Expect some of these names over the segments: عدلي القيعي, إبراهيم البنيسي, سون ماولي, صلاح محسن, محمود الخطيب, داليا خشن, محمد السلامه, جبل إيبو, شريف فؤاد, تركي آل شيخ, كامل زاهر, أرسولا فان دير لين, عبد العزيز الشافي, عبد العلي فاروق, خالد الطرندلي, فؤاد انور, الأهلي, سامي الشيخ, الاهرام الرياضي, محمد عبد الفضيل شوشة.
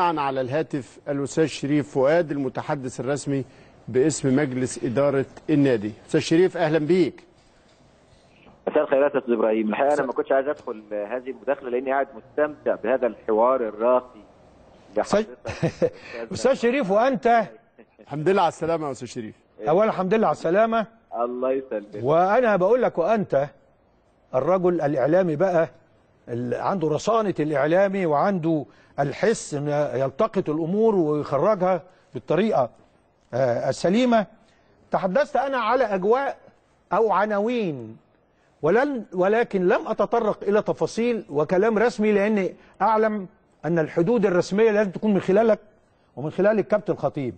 معنا على الهاتف الاستاذ شريف فؤاد المتحدث الرسمي باسم مجلس اداره النادي. استاذ شريف اهلا بيك. مساء الخير يا استاذ ابراهيم. الحقيقه انا ما كنتش عايز ادخل هذه المداخله لاني قاعد مستمتع بهذا الحوار الراقي. استاذ شريف وانت الحمد لله على السلامه يا استاذ شريف. اولا الحمد لله على السلامه. الله يسلمك. وانا بقول لك وانت الرجل الاعلامي بقى عنده رصانة الإعلامي وعنده الحس أن يلتقط الأمور ويخرجها بالطريقة السليمة. تحدثت أنا على أجواء أو عناوين ولكن لم أتطرق إلى تفاصيل وكلام رسمي، لأن أعلم أن الحدود الرسمية لازم تكون من خلالك ومن خلال الكابتن الخطيب.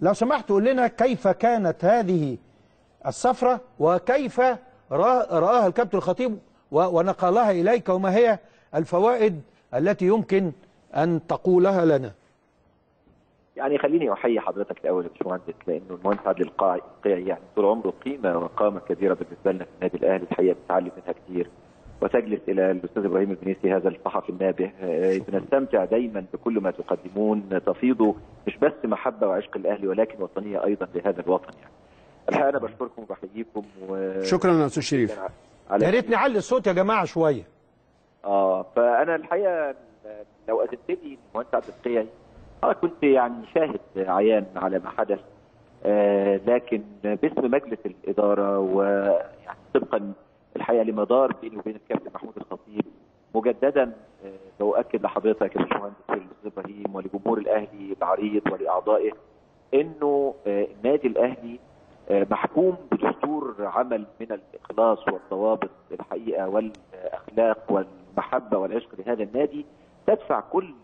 لو سمحت قول لنا كيف كانت هذه السفرة وكيف رآها الكابتن الخطيب ونقلها إليك، وما هي الفوائد التي يمكن أن تقولها لنا؟ يعني خليني أحيي حضرتك الأول يا باشمهندس، لأنه المهندس عدلي القيعي يعني طول عمره قيمة وقامة كبيرة بالنسبة لنا في النادي الأهلي، الحقيقة بنتعلم منها كتير. وتجلس إلى الأستاذ إبراهيم البنيسي هذا الصحفي النابه، بنستمتع دايما بكل ما تقدمون، تفيضوا مش بس محبة وعشق الأهلي ولكن وطنية أيضا لهذا الوطن. يعني الحقيقة أنا بشكركم وبحييكم شكرا يا أستاذ شريف. يا ريت نعلي الصوت يا جماعه شويه. فانا الحقيقه لو اذنتني المهندس عبد القيعي كنت يعني شاهد عيان على ما حدث، لكن باسم مجلس الاداره ويعني طبقا الحقيقه لمدار بيني وبين الكابتن محمود الخطيب مجددا باؤكد لحضرتك يا باشمهندس الاستاذ ابراهيم ولجمهور الاهلي العريض ولاعضائه انه النادي الاهلي محكوم بدستور عمل من الاخلاص والضوابط الحقيقه والاخلاق والمحبه والعشق لهذا النادي، تدفع كل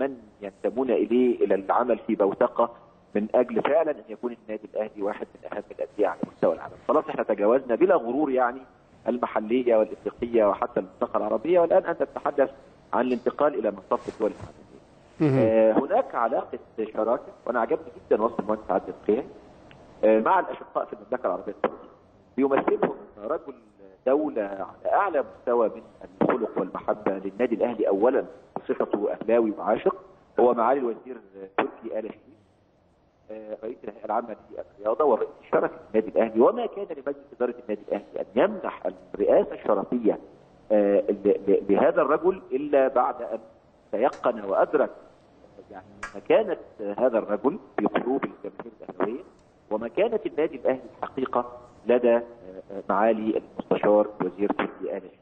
من ينتمون اليه الى العمل في بوتقه من اجل فعلا ان يكون النادي الاهلي واحد من اهم الانديه على مستوى العالم. خلاص احنا تجاوزنا بلا غرور يعني المحليه والافريقيه وحتى المنطقه العربيه، والان انت تتحدث عن الانتقال الى منطقه الدول العربيه. هناك علاقه شراكه، وانا عجبني جدا وصف المهندس عبد القيعي مع الاشقاء في المملكه العربيه السعوديه. بيمثلهم رجل دوله على اعلى مستوى من الخلق والمحبه للنادي الاهلي، اولا بصفته اهلاوي وعاشق، هو معالي الوزير تركي آل شيخ رئيس الهيئه العامه للرياضه ورئيس شركه النادي الاهلي، وما كان لمجلس اداره النادي الاهلي ان يمنح الرئاسه الشرفيه لهذا الرجل الا بعد ان تيقن وادرك يعني مكانه هذا الرجل في قلوب الجماهير الاهلاويه ومكانة النادي الأهلي الحقيقة لدى معالي المستشار وزير تركي آل شيخ.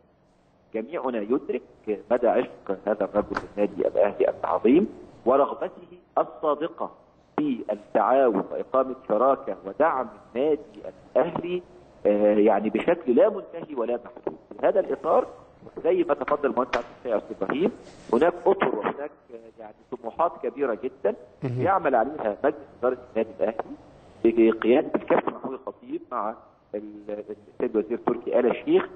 جميعنا يدرك مدى عشق هذا الرجل للنادي الأهلي العظيم ورغبته الصادقة في التعاون وإقامة شراكة ودعم النادي الأهلي يعني بشكل لا منتهي ولا محدود. في هذا الإطار زي ما تفضل المهندس عبد الشافي ابراهيم، هناك اطر وهناك يعني طموحات كبيرة جدا يعمل عليها مجلس إدارة النادي الأهلي بقيادة الكابتن محمود الخطيب مع السيد وزير تركي آل شيخ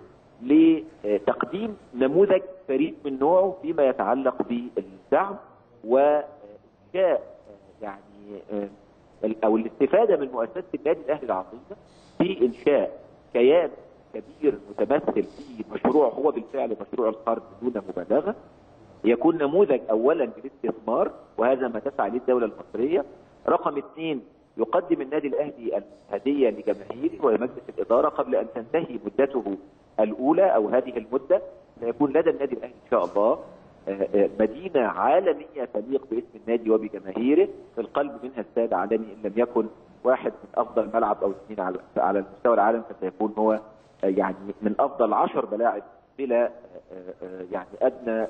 لتقديم نموذج فريد من نوعه فيما يتعلق بالدعم وإنشاء يعني أو الاستفادة من مؤسسة النادي الأهلي العظيمة في إنشاء كيان كبير متمثل في مشروع هو بالفعل مشروع القرن دون مبالغة، يكون نموذج أولا للاستثمار وهذا ما تسعى إليه الدولة المصرية. رقم اثنين، يقدم النادي الاهلي الهديه لجماهيره ولمجلس الاداره قبل ان تنتهي مدته الاولى او هذه المده، سيكون لدى النادي الاهلي ان شاء الله مدينه عالميه تليق باسم النادي وبجماهيره، في القلب منها استاد عالمي ان لم يكن واحد من افضل ملعب او اثنين على مستوى العالم، فسيكون هو يعني من افضل 10 ملاعب بلا يعني ادنى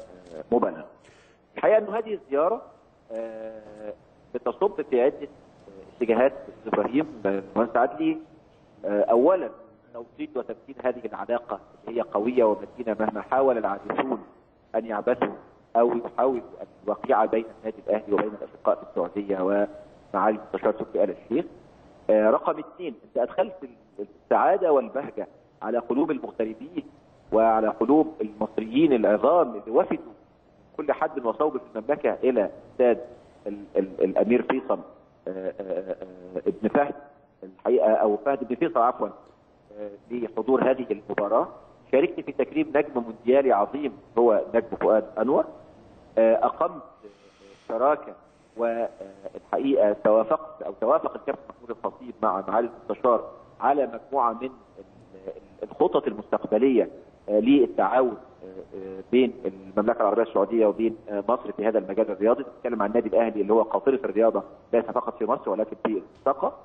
مبالغه. الحقيقه انه هذه الزياره بتصب في عده اتجاهات ابراهيم المهندس عدلي. اولا توطيد وتمكين هذه العلاقه اللي هي قويه ومتينه مهما حاول العاجزون ان يعبثوا او يحاولوا الوقيعه بين النادي الاهلي وبين الاشقاء في السعوديه ومعالي المستشار تركي آل الشيخ. رقم اثنين، انت ادخلت السعاده والبهجه على قلوب المغتربين وعلى قلوب المصريين العظام اللي وفدوا كل حد وصوب في المملكه الى استاد الامير فيصل ابن فهد الحقيقه او فهد ابن فيصل عفوا لحضور هذه المباراه. شاركت في تكريم نجم مونديالي عظيم هو نجم فؤاد انور. اقمت شراكه، والحقيقه توافق الكابتن محمود الخطيب مع معالي المستشار على مجموعه من الخطط المستقبليه للتعاون بين المملكه العربيه السعوديه وبين مصر في هذا المجال الرياضي. بنتكلم عن النادي الاهلي اللي هو قاطره الرياضه ليس فقط في مصر ولكن في المنطقه.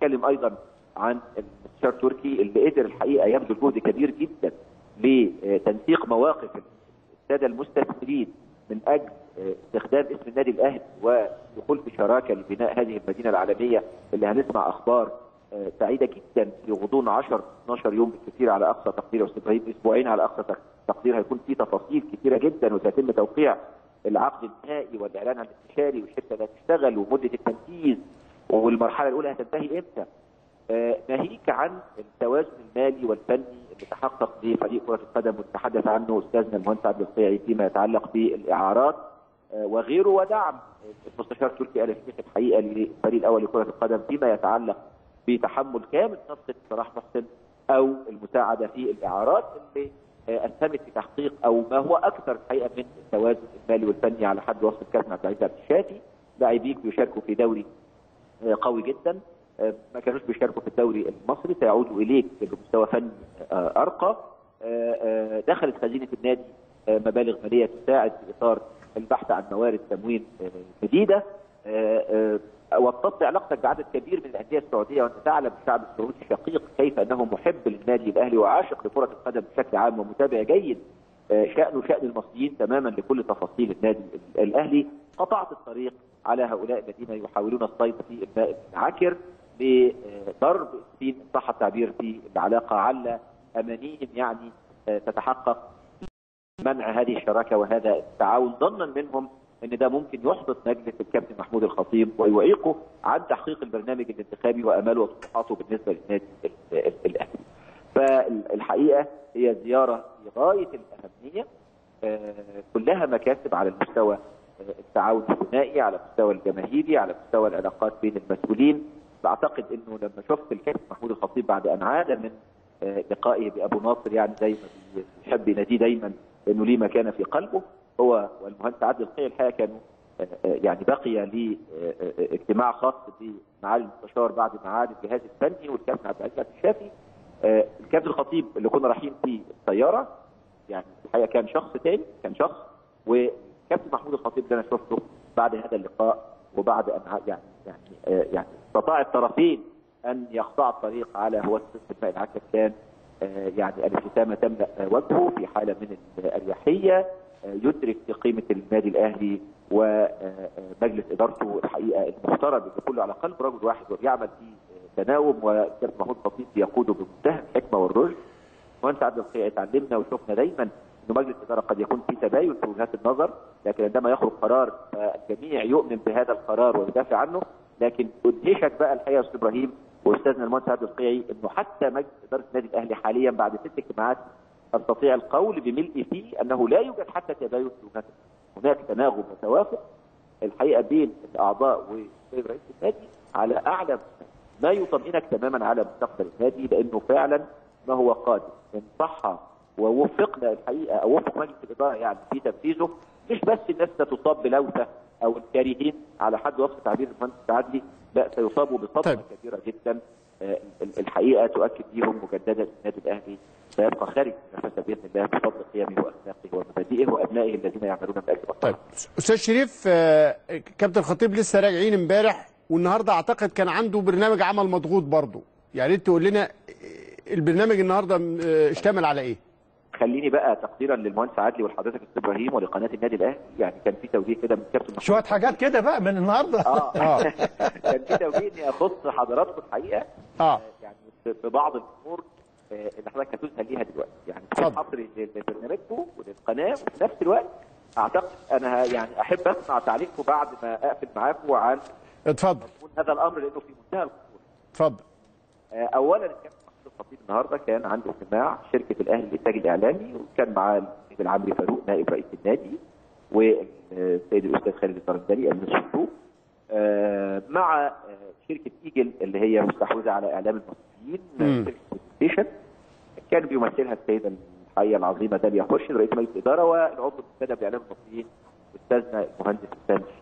بنتكلم ايضا عن المستشار تركي اللي قدر الحقيقه يبذل جهد كبير جدا لتنسيق مواقف الساده المستثمرين من اجل استخدام اسم النادي الاهلي ودخول في شراكه لبناء هذه المدينه العالميه اللي هنسمع اخبار سعيده جدا في غضون 10-12 يوم بالكثير على اقصى تقدير، واستبعاد اسبوعين على اقصى تقدير هيكون في تفاصيل كثيره جدا، وسيتم توقيع العقد النهائي والاعلان عن الاستشاري والشركه اللي هتشتغل ومده التنفيذ والمرحله الاولى هتنتهي امتى، ناهيك عن التوازن المالي والفني اللي تحقق لفريق كره القدم وتحدث عنه استاذنا المهندس عدلي القيعي فيما يتعلق بالاعارات وغيره، ودعم المستشار تركي آل شيخ الحقيقه للفريق الاول لكره القدم فيما يتعلق بتحمل كامل صفقه صلاح محسن او المساعده في الاعارات اللي اسهمت في تحقيق او ما هو اكثر الحقيقه من التوازن المالي والفني على حد وصف الكابتن عبد العزيز الشافي. لاعبيك بيشاركوا في دوري قوي جدا ما كانوش بيشاركوا في الدوري المصري، سيعودوا اليك بمستوى فني ارقى. دخلت خزينه النادي مبالغ ماليه تساعد في اطار البحث عن موارد تموين جديده، وطبت علاقتك بعدد كبير من الانديه السعوديه، وانت تعلم الشعب السعودي الشقيق كيف انه محب للنادي الاهلي وعاشق لكره القدم بشكل عام ومتابع جيد شانه شان المصريين تماما لكل تفاصيل النادي الاهلي. قطعت الطريق على هؤلاء الذين يحاولون الصيد في الماء المنعكر بضرب سين صح التعبير في العلاقه، على امانيهم يعني تتحقق منع هذه الشراكه وهذا التعاون، ظنا منهم ان ده ممكن يحبط مجلس الكابتن محمود الخطيب ويعيقه عن تحقيق البرنامج الانتخابي واماله وطموحاته بالنسبه للنادي الاهلي. فالحقيقه هي زياره في غايه الاهميه، كلها مكاسب على المستوى التعاون الثنائي، على المستوى الجماهيري، على مستوى العلاقات بين المسؤولين. بعتقد انه لما شفت الكابتن محمود الخطيب بعد ان عاد من لقائه بابو ناصر، يعني زي ما بيحب يناديه دايما انه ليه مكانه في قلبه، هو والمهندس عدلي القيعي الحقيقه كانوا يعني بقي لاجتماع خاص بمعالي المستشار بعد ما عاد الجهاز الفني والكابتن عبد العزيز الشافي. الكابتن الخطيب اللي كنا رايحين فيه الطياره يعني الحقيقه كان شخص تاني، كان شخص، والكابتن محمود الخطيب اللي انا شفته بعد هذا اللقاء وبعد ان يعني استطاع الطرفين ان يقطعوا الطريق على هو الماء العكر، كان يعني الابتسامه تملا وجهه في حاله من الاريحيه، يدرك قيمه النادي الاهلي ومجلس ادارته الحقيقه المحترم اللي كله على قلب رجل واحد وبيعمل في تناوب، والكابتن محمود الخطيب بيقوده بمنتهى الحكمه والرشد. وانت عبد القيعي اتعلمنا وشفنا دايما انه مجلس الاداره قد يكون فيه تباين في وجهات النظر، لكن عندما يخرج قرار الجميع يؤمن بهذا القرار ويدافع عنه. لكن ادهشك بقى الحقيقه استاذ ابراهيم واستاذنا المهندس عبد القيعي انه حتى مجلس اداره النادي الاهلي حاليا بعد 6 اجتماعات استطيع القول بملء فيه انه لا يوجد حتى تباين في وجهات النظر، هناك تناغم وتوافق الحقيقه بين الاعضاء والسيد رئيس النادي على اعلى ما يطمئنك تماما على مستقبل النادي، لانه فعلا ما هو قادم ان صح ووفقنا الحقيقه او وفق مجلس الاداره يعني في تنفيذه، مش بس الناس ستصاب بلوثه او الكارهين على حد وصف تعبير المهندس عدلي، لا سيصابوا بصدمه طيب. كبيره جدا الحقيقه تؤكد ليهم مجددا النادي الاهلي سيبقى خارج المنافسه باذن الله بفضل قيمه واخلاقه ومبادئه وابنائه الذين يعملون من اجل طيب. استاذ شريف، كابتن الخطيب لسه راجعين امبارح والنهارده اعتقد كان عنده برنامج عمل مضغوط برضه، يا ريت تقول لنا البرنامج النهارده اشتمل على ايه؟ خليني بقى تقديرا للمهندس عدلي ولحضرتك استاذ ابراهيم ولقناه النادي الاهلي، يعني كان في توجيه كده من كابتن شويه حاجات كده بقى من النهارده كان في توجيه اني اخص حضراتكم الحقيقه يعني ببعض الامور اللي حضرتك هتوصل ليها دلوقتي، يعني حصري لبرنامجكم وللقناه، وفي نفس الوقت اعتقد انا يعني احب اسمع تعليقكم بعد ما اقفل معاكم عن اتفضل هذا الامر لانه في منتهى الخطوره. اتفضل. اولا الكابتن الخطيب النهارده كان عنده اجتماع شركه الاهلي للانتاج الاعلامي، وكان معاه السيد عبد العلي فاروق نائب رئيس النادي، والسيد الاستاذ خالد الطرندلي امين الصندوق، مع شركه ايجل اللي هي مستحوذه على اعلام المصريين، شركه ستيشن كان بيمثلها السيده الحقيقه العظيمه داليا خشن رئيس مجلس الاداره، والعضو المنتدب لاعلام المصريين استاذنا المهندس سامي الشيخ.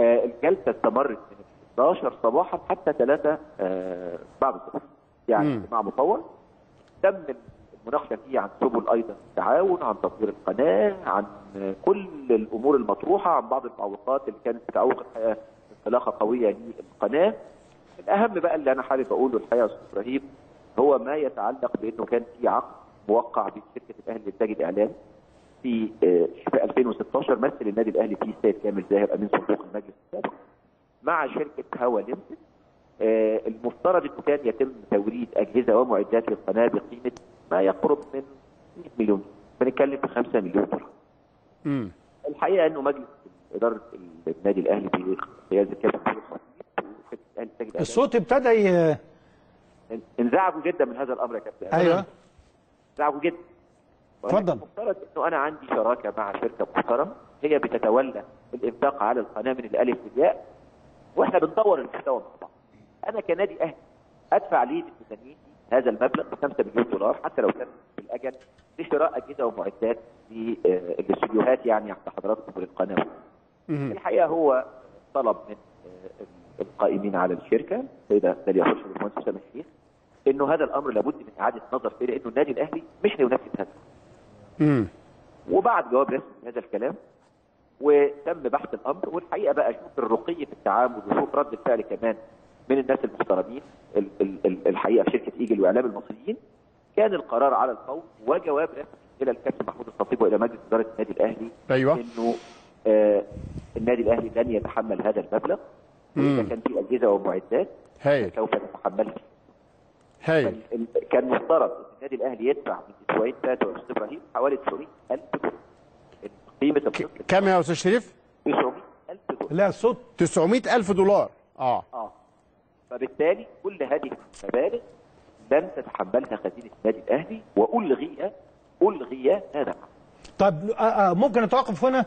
الجلسه استمرت من 11 صباحا حتى 3 بعد الظهر، يعني اجتماع مطول تم المناقشه فيه عن سبل ايضا التعاون، عن تطوير القناه، عن كل الامور المطروحه، عن بعض المعوقات اللي كانت بتعوق الحقيقه انطلاقه قويه للقناه. الاهم بقى اللي انا حابب اقوله الحقيقه يا استاذ ابراهيم هو ما يتعلق بانه كان في عقد موقع بين شركه الاهلي لانتاج الاعلام في 2016 مثل النادي الاهلي فيه السيد كامل زاهر امين صندوق المجلس السابق مع شركه هوا ليمتد. المفترض انه كان يتم توريد اجهزه ومعدات للقناه بقيمه ما يقرب من 100 مليون، بنتكلم في 5 مليون درهم. الحقيقه انه مجلس اداره النادي الاهلي بقياده كابتن محمود الخطيب الصوت ابتدى انزعجوا جدا من هذا الامر يا كابتن. ايوه انزعجوا جدا. اتفضل. المفترض انه انا عندي شراكه مع شركه محترمه هي بتتولى الانفاق على القناه من الالف للياء، واحنا بنطور المحتوى مع بعض. انا كنادي اهلي ادفع ليه الميزانيه هذا المبلغ 5 مليون دولار حتى لو كان بالاجل لشراء اجهزه ومعدات للاستديوهات يعني عند حضراتكم للقناه. الحقيقه هو طلب من القائمين على الشركه السيده داليا خشن والمهندس سامح الشيخ انه هذا الامر لابد من اعاده نظر فيه لانه النادي الاهلي مش هينفذ هذا. وبعد جواب رسمي هذا الكلام وتم بحث الامر، والحقيقه بقى شوف الرقي في التعامل وشوف رد الفعل كمان من الناس المحترمين الحقيقه في شركه ايجل واعلام المصريين. كان القرار على الفور وجواب رسمي الى الكابتن محمود الخطيب والى مجلس اداره النادي الاهلي. ايوه. انه النادي الاهلي لن يتحمل هذا المبلغ. اذا كان في اجهزه ومعدات سوف نتحملها. هايل. كان مفترض ان النادي الاهلي يدفع من اسبوعين 3 يا استاذ ابراهيم حوالي 900,000 دولار. قيمه كام يا استاذ شريف؟ 900,000 دولار. لا صوت 900,000 دولار. فبالتالي كل هذه المبالغ لن تتحملها خزينه النادي الاهلي والغي هذا. طب ممكن نتوقف هنا؟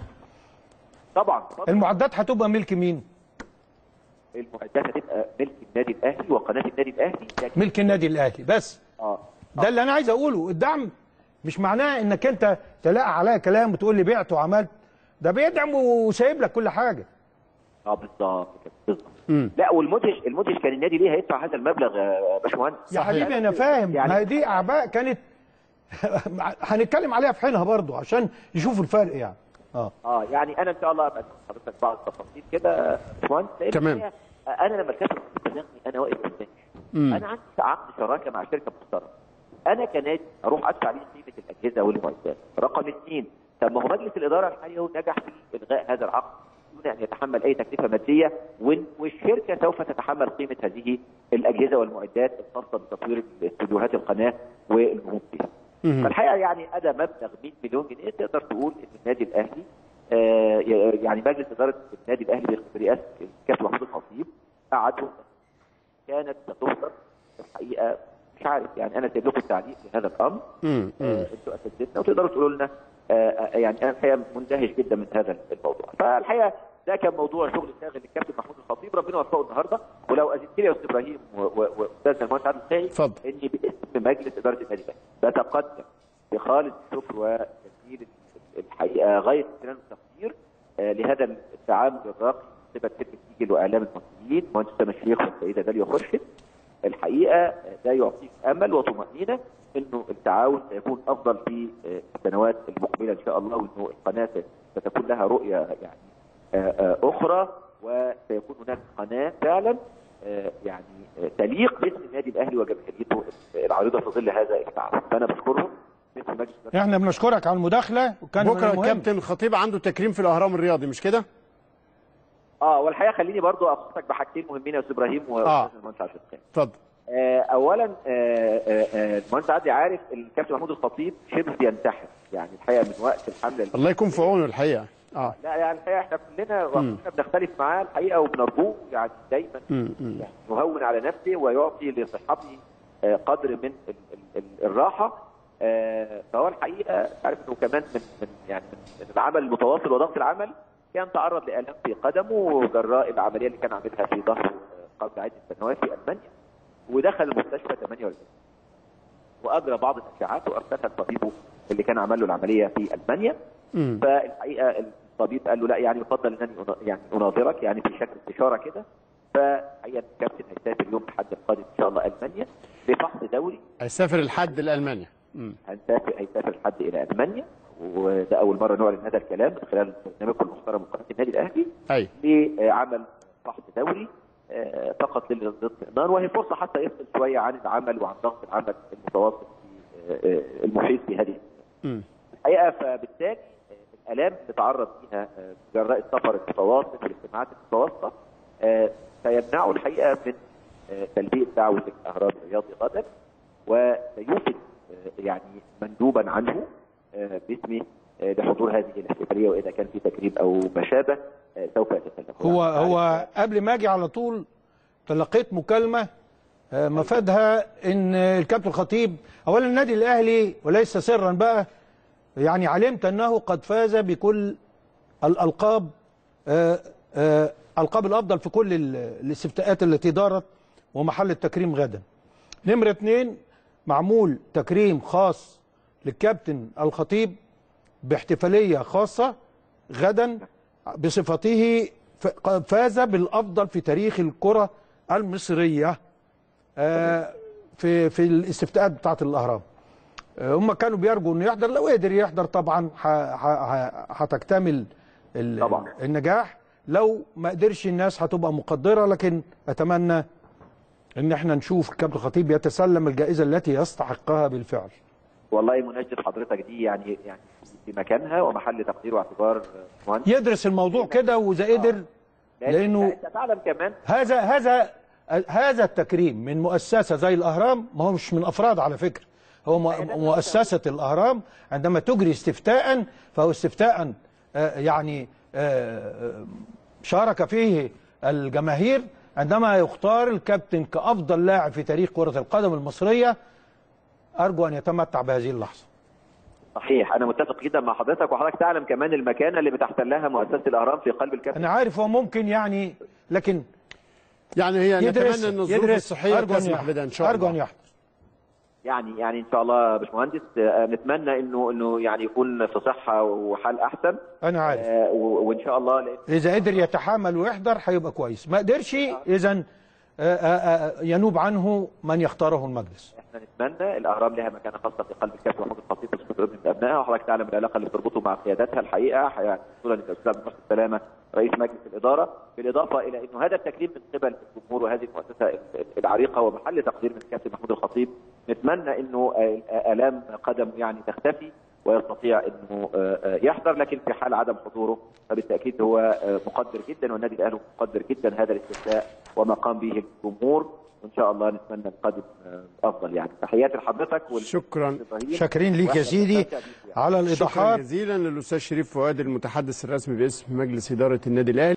طبعا. المعدات هتبقى ملك مين؟ المعدات هتبقى ملك النادي الاهلي وقناه النادي الاهلي. ملك النادي الاهلي بس. ده اللي انا عايز اقوله. الدعم مش معناه انك انت تلاقى عليا كلام وتقول لي بعت وعملت، ده بيدعم وسايب لك كل حاجه. بالظبط بالظبط. لا والمدهش كان النادي ليه هيدفع هذا المبلغ يا باشمهندس؟ يا حبيبي انا فاهم، ما هي دي اعباء كانت هنتكلم عليها في حينها برضه عشان يشوفوا الفرق يعني. يعني انا ان شاء الله ابقى حضرتك بعض التفاصيل كده يا تمام. انا لما الكابتن انا واقف قدامك، انا عندي عقد شراكه مع شركه محترمه، انا كنادي اروح ادفع ليه قيمه الاجهزه والمعدات. رقم 2، طب ما هو مجلس الاداره الحالي هو نجح في الغاء هذا العقد دون ان يتحمل اي تكلفه ماديه، والشركه سوف تتحمل قيمه هذه الاجهزه والمعدات الخاصه بتطوير استديوهات القناه والجمهور فيها. فالحقيقه يعني ده مبلغ 100 مليون جنيه تقدر تقول ان النادي الاهلي يعني مجلس اداره النادي الاهلي برئاسه الكابتن محمود الخطيب قعدوا كانت ستفرض الحقيقه مش عارف يعني. انا سايب لكم التعليق لهذا الامر. انتوا اساتذتنا وتقدروا تقولوا لنا. يعني انا الحقيقه مندهش جدا من هذا الموضوع. فالحقيقه ده كان موضوع شغل شاغل للكابتن محمود الخطيب، ربنا وفقه النهارده. ولو اذنت لي يا استاذ ابراهيم واستاذ المهندس عبد العلي فاروق اني باسم مجلس اداره النادي الاهلي بتقدم بخالص الشكر وتسجيل الحقيقه غايه امتنان والتقدير لهذا التعامل الراقي بسبب شركه ايجل واعلام المصريين المهندس سامي الشيخ والسيده داليا خشن. الحقيقه ده يعطيك امل وطمانينه انه التعاون سيكون افضل في السنوات المقبله ان شاء الله، وانه القناه ستكون لها رؤيه يعني اخرى، وسيكون هناك قناه فعلا يعني تليق باسم النادي الاهلي وجماهيريته العريضه في ظل هذا التعاون. فانا بشكرهم. احنا بنشكرك على المداخله. وكان بكره الكابتن الخطيب عنده تكريم في الاهرام الرياضي مش كده؟ والحقيقه خليني برضو ابسطك بحاجتين مهمين يا استاذ ابراهيم واستاذ المهندس عاشر. اتفضل. اولا المهندس عادي عارف الكابتن محمود الخطيب شبه بينتحر يعني الحقيقه من وقت الحمله. الله يكون في عونه الحقيقه. لا يعني الحقيقه احنا كلنا بنختلف معاه الحقيقه وبنرجوه يعني دايما يعني يهون على نفسه ويعطي لصحته قدر من الراحه. فهو الحقيقه عارف انه كمان من يعني من العمل المتواصل وضغط العمل كان تعرض لآلام في قدمه جراء العمليه اللي كان عاملها في ظهره قبل عده سنوات في المانيا، ودخل المستشفى 48 واجرى بعض الاشعاعات وارتفع طبيبه اللي كان عمل له العمليه في المانيا. فالحقيقه طبيب قال له لا يعني يفضل ان يعني اناظرك يعني بشكل استشاره كده. فايا الكابتن هيسافر يوم الحد القادم ان شاء الله المانيا لفحص دوري. هيسافر الحد لالمانيا. هيسافر الحد الى المانيا، وده اول مره نعلن هذا الكلام من خلال برنامجكم المحترم وقناه النادي الاهلي. لعمل فحص دوري فقط للاطمئنان، وهي فرصه حتى يفصل شويه عن العمل وعن ضغط العمل المتواصل في المحيط في هذه الحقيقه. فبالتالي الالام تتعرض بها جراء السفر المتواصل والاجتماعات المتواصله سيمنعه الحقيقه من تلبيه دعوه الاهرام الرياضي غدا، وسيوجد يعني مندوبا عنه باسمه لحضور هذه الاحتفاليه، واذا كان في تكريم او ما شابه سوف يتكلم. هو قبل ما اجي على طول تلقيت مكالمه مفادها ان الكابتن الخطيب، اولا النادي الاهلي وليس سرا بقى يعني علمت انه قد فاز بكل الالقاب، القاب الافضل في كل الاستفتاءات التي دارت، ومحل التكريم غدا. نمره 2 معمول تكريم خاص للكابتن الخطيب باحتفاليه خاصه غدا بصفته فاز بالافضل في تاريخ الكره المصريه في الاستفتاءات بتاعه الاهرام. هم كانوا بيرجوا انه يحضر، لو قدر يحضر طبعا هتكتمل النجاح، لو ما قدرش الناس هتبقى مقدره، لكن اتمنى ان احنا نشوف الكابتن الخطيب يتسلم الجائزه التي يستحقها بالفعل. والله مناشد حضرتك دي يعني في مكانها ومحل تقدير واعتبار مهندس يدرس الموضوع كده واذا قدر، لانه انت تعلم كمان هذا التكريم من مؤسسه زي الاهرام، ما هو مش من افراد على فكره، هو مؤسسه الاهرام عندما تجري استفتاء فهو استفتاء يعني شارك فيه الجماهير عندما يختار الكابتن كافضل لاعب في تاريخ كره القدم المصريه. أرجو أن يتمتع بهذه اللحظة. صحيح، أنا متفق جدا مع حضرتك، وحضرتك تعلم كمان المكانة اللي بتحتلها مؤسسة الأهرام في قلب الكابتن. أنا عارف هو ممكن يعني، لكن يعني هي نتمنى أن الظروف الصحية تسمح بده إن شاء الله. أرجو أن يحضر. يعني إن شاء الله يا باشمهندس، نتمنى إنه يعني يكون في صحة وحال أحسن. أنا عارف. وإن شاء الله إذا قدر يتحمل ويحضر هيبقى كويس، ما قدرش إذا ينوب عنه من يختاره المجلس. احنا نتمنى، الاهرام لها مكانه خاصه في قلب الكابتن محمود الخطيب وشكر من ابنائها، وحضرتك تعلم العلاقه اللي بتربطه مع قياداتها الحقيقه، خصوصا الاستاذ محمد السلامه رئيس مجلس الاداره، بالاضافه الى انه هذا التكريم من قبل الجمهور وهذه المؤسسه العريقه ومحل تقدير من الكابتن محمود الخطيب. نتمنى انه الام قدم يعني تختفي ويستطيع انه يحضر، لكن في حال عدم حضوره فبالتاكيد هو مقدر جدا، والنادي الاهلي مقدر جدا هذا الاستفتاء وما قام به الجمهور، وان شاء الله نتمنى نقدم افضل. يعني تحياتي لحضرتك. شكرا، شاكرين ليك يا سيدي على الايضاحات. شكرا جزيلا للاستاذ شريف فؤاد المتحدث الرسمي باسم مجلس اداره النادي الاهلي.